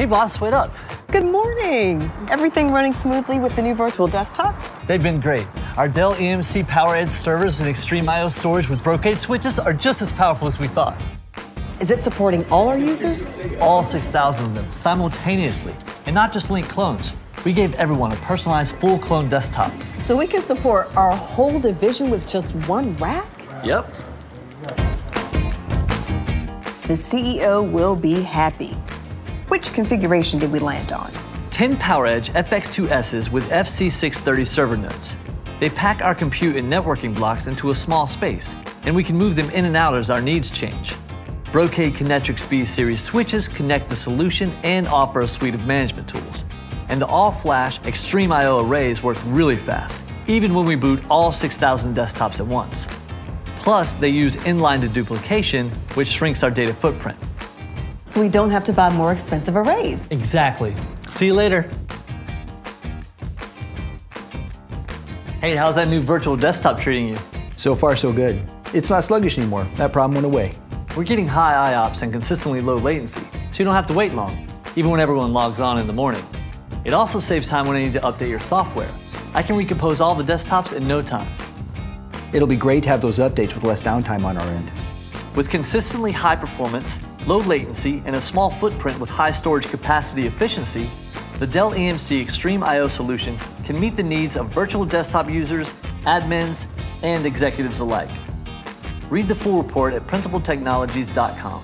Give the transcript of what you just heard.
Hey boss, wait up. Good morning. Everything running smoothly with the new virtual desktops? They've been great. Our Dell EMC PowerEdge servers and XtremIO storage with Brocade switches are just as powerful as we thought. Is it supporting all our users? All 6,000 of them simultaneously, and not just linked clones. We gave everyone a personalized full clone desktop. So we can support our whole division with just one rack? Yep. The CEO will be happy. Which configuration did we land on? 10 PowerEdge FX2s with FC630 server nodes. They pack our compute and networking blocks into a small space, and we can move them in and out as our needs change. Brocade Kinectrix B series switches connect the solution and offer a suite of management tools. And the all-flash XtremIO arrays work really fast, even when we boot all 6,000 desktops at once. Plus, they use inline deduplication, which shrinks our data footprint. So we don't have to buy more expensive arrays. Exactly. See you later. Hey, how's that new virtual desktop treating you? So far, so good. It's not sluggish anymore. That problem went away. We're getting high IOPS and consistently low latency, so you don't have to wait long, even when everyone logs on in the morning. It also saves time when I need to update your software. I can recompose all the desktops in no time. It'll be great to have those updates with less downtime on our end. With consistently high performance, low latency, and a small footprint with high storage capacity efficiency, the Dell EMC XtremIO solution can meet the needs of virtual desktop users, admins, and executives alike. Read the full report at principledtechnologies.com.